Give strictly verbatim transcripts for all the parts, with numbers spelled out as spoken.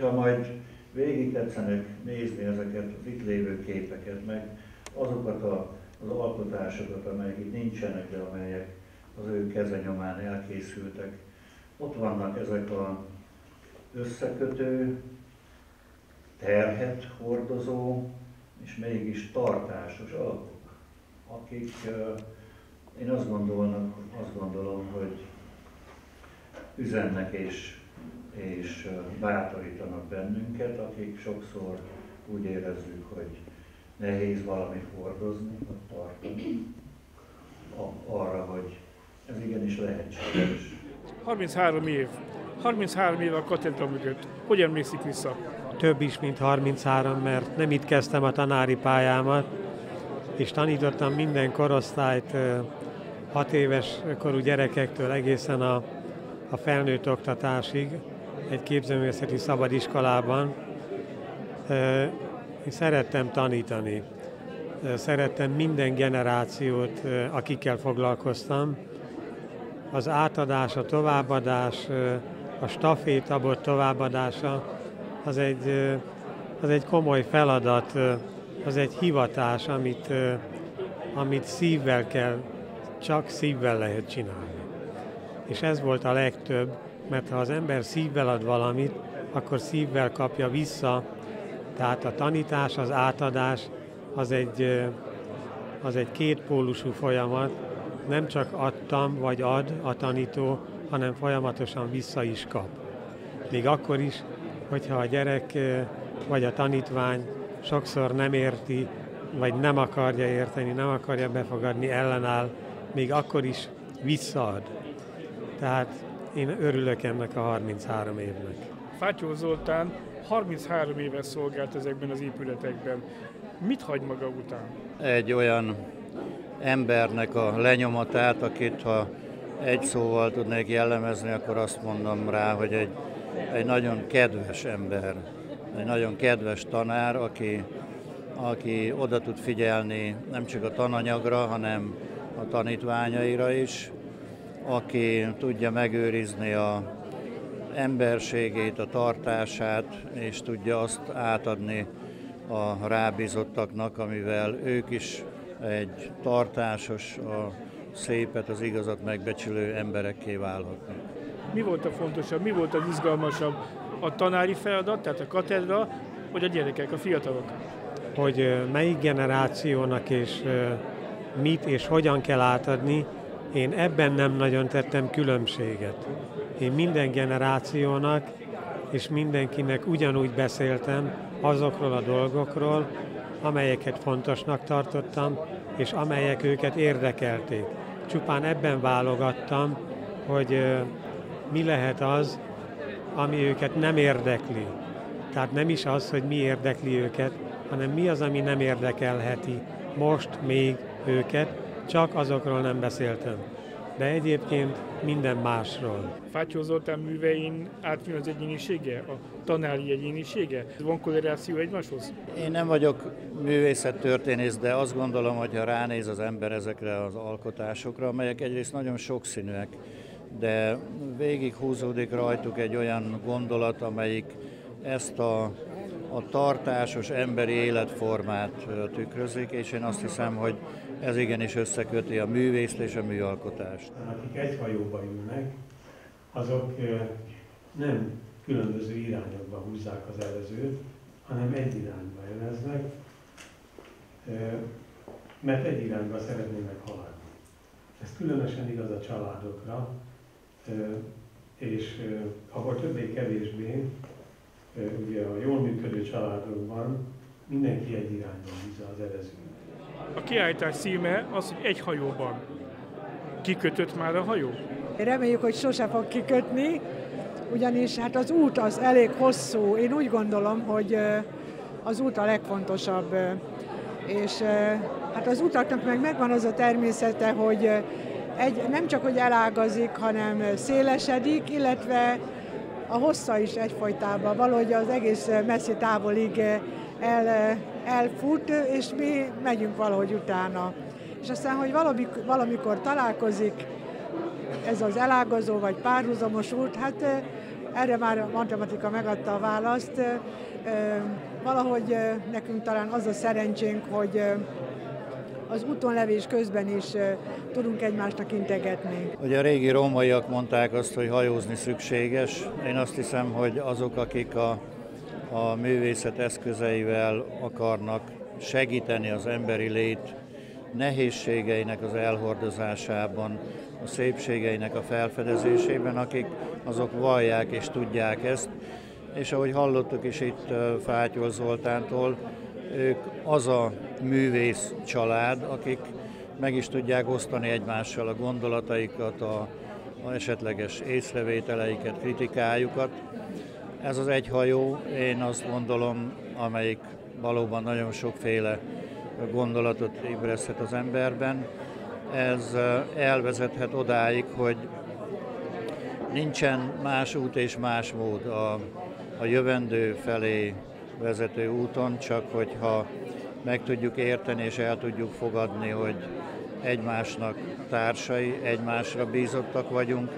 Ha majd végig tetszenek nézni ezeket az itt lévő képeket, meg azokat a, az alkotásokat, amelyek itt nincsenek, de amelyek az ő kezenyomán elkészültek. Ott vannak ezek az összekötő, terhet hordozó és mégis tartásos alkok, akik én azt gondolom, azt gondolom hogy üzennek és, és bátorítanak bennünket, akik sokszor úgy érezzük, hogy nehéz valamit hordozni, vagy tartani, arra, hogy ez igenis lehetséges. harminchárom év. harminchárom év a katedra mögött. Hogy emlékszik vissza? Több is, mint harminchárom, mert nem itt kezdtem a tanári pályámat, és tanítottam minden korosztályt, hat éves korú gyerekektől egészen a, a felnőtt oktatásig, egy képzőművészeti szabadiskolában. Én szerettem tanítani, szerettem minden generációt, akikkel foglalkoztam. Az átadás, a továbbadás, a stafétabot továbbadása, az egy, az egy komoly feladat, az egy hivatás, amit, amit szívvel kell, csak szívvel lehet csinálni. És ez volt a legtöbb, mert ha az ember szívvel ad valamit, akkor szívvel kapja vissza. Tehát a tanítás, az átadás, az egy, az egy kétpólusú folyamat. Nem csak adtam vagy ad a tanító, hanem folyamatosan vissza is kap. Még akkor is, hogyha a gyerek vagy a tanítvány sokszor nem érti, vagy nem akarja érteni, nem akarja befogadni, ellenáll, még akkor is visszaad. Tehát én örülök ennek a harminchárom évnek. Fátyol Zoltán harminchárom éve szolgált ezekben az épületekben. Mit hagy maga után? Egy olyan embernek a lenyomatát, akit ha egy szóval tudnék jellemezni, akkor azt mondom rá, hogy egy, egy nagyon kedves ember, egy nagyon kedves tanár, aki, aki oda tud figyelni nem csak a tananyagra, hanem a tanítványaira is, aki tudja megőrizni az emberségét, a tartását, és tudja azt átadni a rábízottaknak, amivel ők is egy tartásos, a szépet, az igazat megbecsülő emberekké válhatnak. Mi volt a fontosabb, mi volt az izgalmasabb? A tanári feladat, tehát a katedra, vagy a gyerekek, a fiatalok? Hogy melyik generációnak és mit és hogyan kell átadni, én ebben nem nagyon tettem különbséget. Én minden generációnak és mindenkinek ugyanúgy beszéltem azokról a dolgokról, amelyeket fontosnak tartottam, és amelyek őket érdekelték. Csupán ebben válogattam, hogy mi lehet az, ami őket nem érdekli. Tehát nem is az, hogy mi érdekli őket, hanem mi az, ami nem érdekelheti most még őket, csak azokról nem beszéltem. De egyébként minden másról. Fátyol Zoltán művein átjön az egyénisége, a tanári egyénisége? Van korreláció egymáshoz? Én nem vagyok művészettörténész, de azt gondolom, hogy ha ránéz az ember ezekre az alkotásokra, amelyek egyrészt nagyon sokszínűek, de végig húzódik rajtuk egy olyan gondolat, amelyik ezt a, a tartásos emberi életformát tükrözik, és én azt hiszem, hogy ez igenis összeköti a művészt és a műalkotást. Akik egy hajóba ülnek, azok nem különböző irányokba húzzák az előzőt, hanem egy irányba éleznek, mert egy irányba szeretnének haladni. Ez különösen igaz a családokra, és ahol többé-kevésbé, ugye a jól működő családokban mindenki egy irányba húzza az előzőt. A kiállítás címe az, hogy egy hajóban. Kikötött már a hajó? Reméljük, hogy sose fog kikötni, ugyanis hát az út az elég hosszú. Én úgy gondolom, hogy az út a legfontosabb. És hát az utaknak meg megvan az a természete, hogy egy, nem csak hogy elágazik, hanem szélesedik, illetve a hossza is egyfajtában. Valahogy az egész messzi távolig el... elfut, és mi megyünk valahogy utána. És aztán, hogy valamikor, valamikor találkozik ez az elágazó vagy párhuzamos út, hát Erre már a matematika megadta a választ. Valahogy nekünk talán az a szerencsénk, hogy az útonlevés közben is tudunk egymásnak integetni. Ugye a régi rómaiak mondták azt, hogy hajózni szükséges. Én azt hiszem, hogy azok, akik a, a művészet eszközeivel akarnak segíteni az emberi lét nehézségeinek az elhordozásában, a szépségeinek a felfedezésében, akik azok vallják és tudják ezt. És ahogy hallottuk is itt Fátyol Zoltántól, ők az a művész család, akik meg is tudják osztani egymással a gondolataikat, a, a esetleges észrevételeiket, kritikájukat. Ez az egy hajó, én azt gondolom, amelyik valóban nagyon sokféle gondolatot ébreszthet az emberben. Ez elvezethet odáig, hogy nincsen más út és más mód a, a jövendő felé vezető úton, csak hogyha meg tudjuk érteni és el tudjuk fogadni, hogy egymásnak társai, egymásra bízottak vagyunk,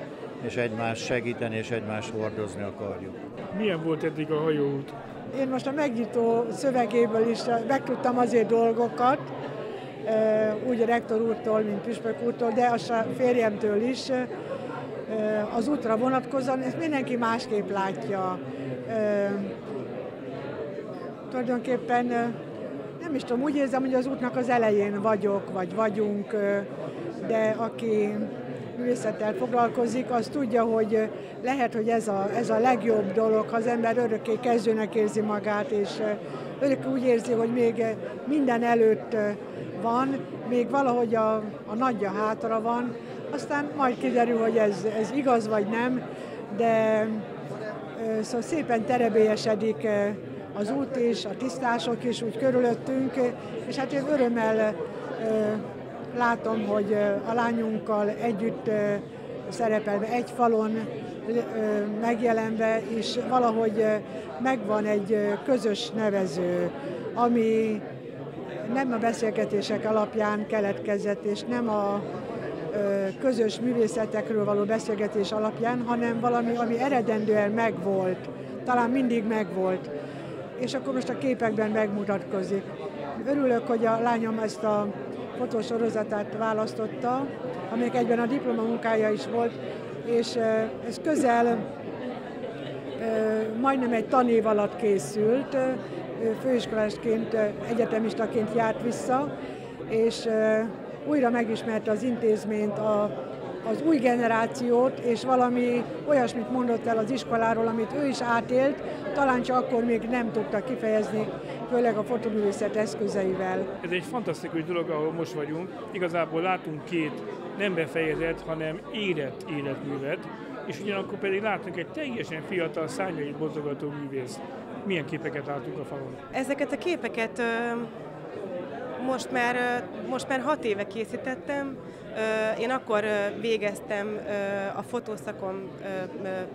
és egymást segíteni és egymást hordozni akarjuk. Milyen volt eddig a hajóút? Én most a megnyitó szövegéből is megtudtam azért dolgokat, úgy a rektor úrtól, mint püspök úrtól, de a férjemtől is, az útra vonatkozóan, ezt mindenki másképp látja. Tulajdonképpen nem is tudom, úgy érzem, hogy az útnak az elején vagyok, vagy vagyunk, de aki művészettel foglalkozik, az tudja, hogy lehet, hogy ez a, ez a legjobb dolog, ha az ember örökké kezdőnek érzi magát, és örökké úgy érzi, hogy még minden előtt van, még valahogy a, a nagyja hátra van, aztán majd kiderül, hogy ez, ez igaz vagy nem, de szóval szépen terebélyesedik az út is, a tisztások is úgy körülöttünk, és hát én örömmel látom, hogy a lányunkkal együtt szerepelve, egy falon megjelenve, és valahogy megvan egy közös nevező, ami nem a beszélgetések alapján keletkezett, és nem a közös művészetekről való beszélgetés alapján, hanem valami, ami eredendően megvolt, talán mindig megvolt. És akkor most a képekben megmutatkozik. Örülök, hogy a lányom ezt a fotósorozatát választotta, amelyik egyben a diplomamunkája is volt, és ez közel, majdnem egy tanév alatt készült, főiskolásként, egyetemistaként járt vissza, és újra megismerte az intézményt, a, az új generációt, és valami olyasmit mondott el az iskoláról, amit ő is átélt, talán csak akkor még nem tudta kifejezni, főleg a fotoművészet eszközeivel. Ez egy fantasztikus dolog, ahol most vagyunk. Igazából látunk két nem befejezett, hanem érett életművet, és ugyanakkor pedig látunk egy teljesen fiatal szárnyait mozgató művészt. Milyen képeket látunk a falon? Ezeket a képeket most már, most már hat éve készítettem. Én akkor végeztem a fotószakom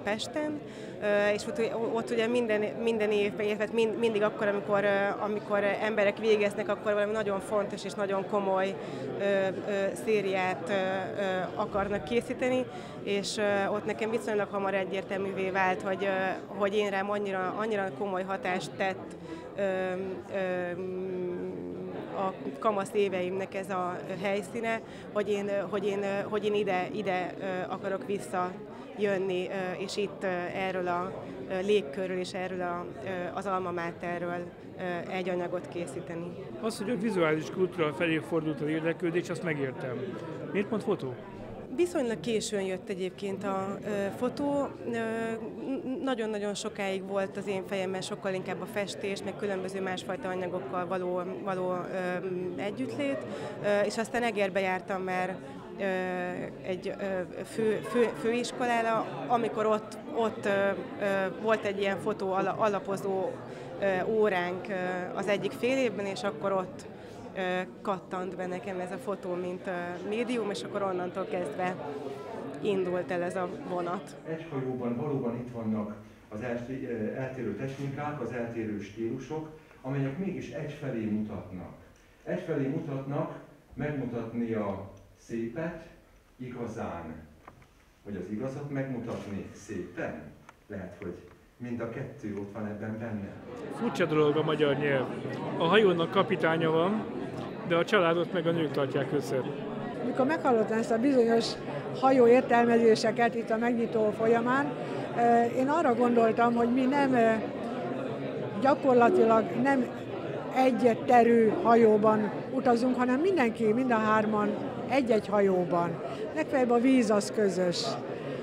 Pesten, és ott ugye minden, minden évben, illetve mindig akkor, amikor, amikor emberek végeznek, akkor valami nagyon fontos és nagyon komoly szériát akarnak készíteni, és ott nekem viszonylag hamar egyértelművé vált, hogy, hogy én rám annyira, annyira komoly hatást tett a kamasz éveimnek ez a helyszíne, hogy én, hogy én, hogy én ide, ide akarok visszajönni, és itt erről a légkörről és erről a, az alma máterről egy anyagot készíteni. Az, hogy a vizuális kultúra felé fordult az érdeklődés, azt megértem. Miért pont fotó? Viszonylag későn jött egyébként a fotó, nagyon-nagyon sokáig volt az én fejemben sokkal inkább a festés, meg különböző másfajta anyagokkal való, való együttlét, és aztán Egerbe jártam már egy fő, fő, főiskolára, amikor ott, ott volt egy ilyen fotó alapozó óránk az egyik fél évben, és akkor ott kattant be nekem ez a fotó, mint médium, és akkor onnantól kezdve indult el ez a vonat. Egy hajóban valóban itt vannak az eltérő technikák, az eltérő stílusok, amelyek mégis egyfelé mutatnak. Egyfelé mutatnak megmutatni a szépet igazán, vagy az igazat megmutatni szépen. Lehet, hogy mind a kettő ott van ebben benne. Furcsa dolog a magyar nyelv. A hajónak kapitánya van, de a családot meg a nők tartják össze. Mikor meghallottam ezt a bizonyos hajó értelmezéseket itt a megnyitó folyamán, én arra gondoltam, hogy mi nem gyakorlatilag nem egyterű hajóban utazunk, hanem mindenki, mind a hárman egy-egy hajóban. Legfeljebb a víz az közös,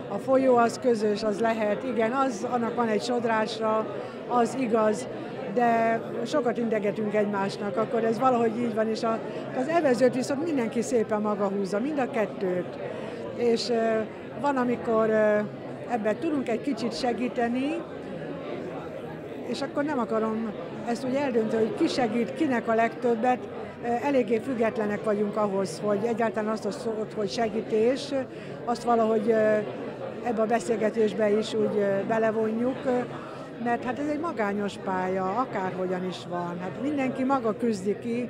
a folyó az közös, az lehet, igen, az, annak van egy sodrásra, az igaz, de sokat integetünk egymásnak, akkor ez valahogy így van, és a, az evezőt viszont mindenki szépen maga húzza, mind a kettőt. És e, van, amikor e, ebben tudunk egy kicsit segíteni, és akkor nem akarom ezt úgy eldönteni, hogy ki segít, kinek a legtöbbet. Eléggé függetlenek vagyunk ahhoz, hogy egyáltalán azt a szót, hogy segítés, azt valahogy ebbe a beszélgetésbe is úgy belevonjuk, mert hát ez egy magányos pálya, akárhogyan is van. Hát mindenki maga küzdi ki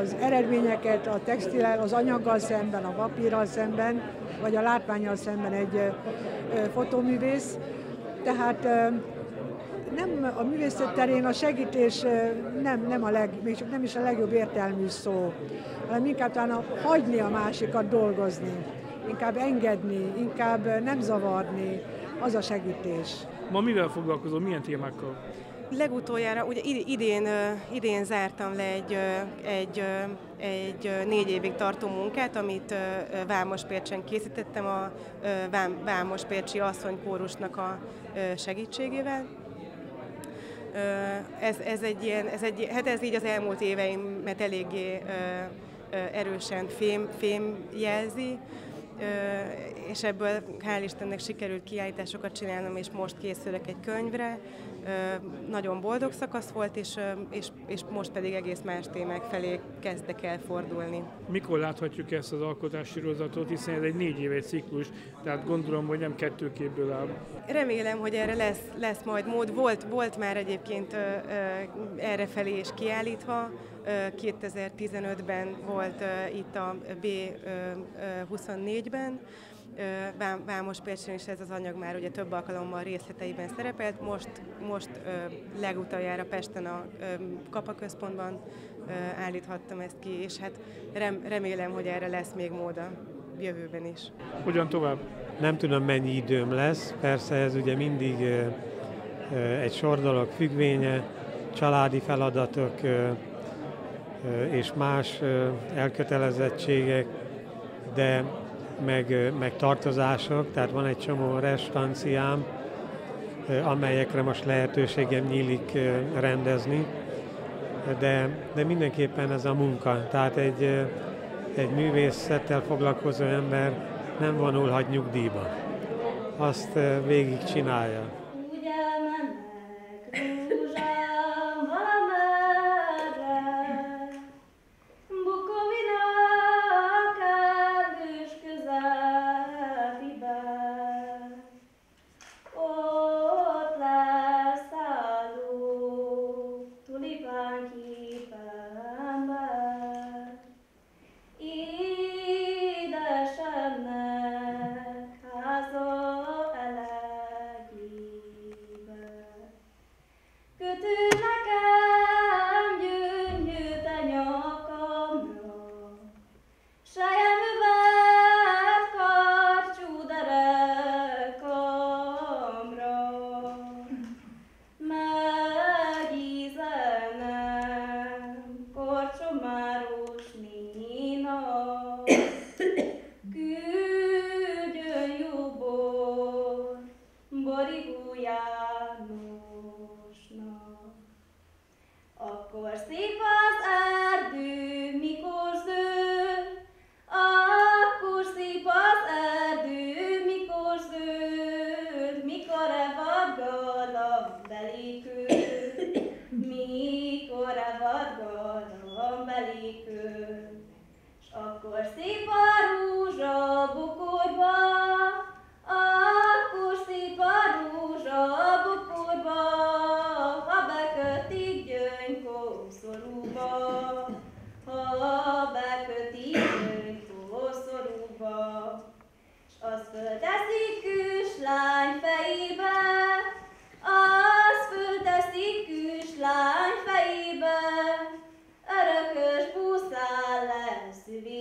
az eredményeket, a textil, az anyaggal szemben, a papírral szemben, vagy a látvánnyal szemben egy fotóművész. Tehát nem, a művészet terén a segítés nem, nem, a leg, még csak nem is a legjobb értelmű szó, hanem inkább talán a, hagyni a másikat dolgozni, inkább engedni, inkább nem zavarni, az a segítés. Ma mivel foglalkozol, milyen témákkal? Legutoljára, ugye idén, idén zártam le egy, egy, egy négy évig tartó munkát, amit Vámospércsen készítettem a Vámospércsi asszony kórusnak a segítségével. Ez, ez, egy ilyen, ez, egy, hát ez így az elmúlt éveimet eléggé erősen fém, fém jelzi, és ebből hál' Istennek sikerült kiállításokat csinálnom, és most készülök egy könyvre. Nagyon boldog szakasz volt, és, és, és most pedig egész más témák felé kezdek el fordulni. Mikor láthatjuk ezt az alkotássorozatot, hiszen ez egy négy éves ciklus, tehát gondolom, hogy nem kettő képből áll. Remélem, hogy erre lesz, lesz majd mód. Volt, volt már egyébként erre felé is kiállítva. kétezer-tizenötben volt itt a bé huszonnégyben. Vámospércsen is ez az anyag már ugye több alkalommal részleteiben szerepelt, most, most legutoljára Pesten a Kapa központban állíthattam ezt ki, és hát remélem, hogy erre lesz még mód a jövőben is. Hogyan tovább? Nem tudom, mennyi időm lesz, persze ez ugye mindig egy sor dolog függvénye, családi feladatok és más elkötelezettségek, de Meg, meg tartozások, tehát van egy csomó restanciám, amelyekre most lehetőségem nyílik rendezni, de, de mindenképpen ez a munka, tehát egy, egy művészettel foglalkozó ember nem vonulhat nyugdíjba, azt végig csinálja. Solo szívi,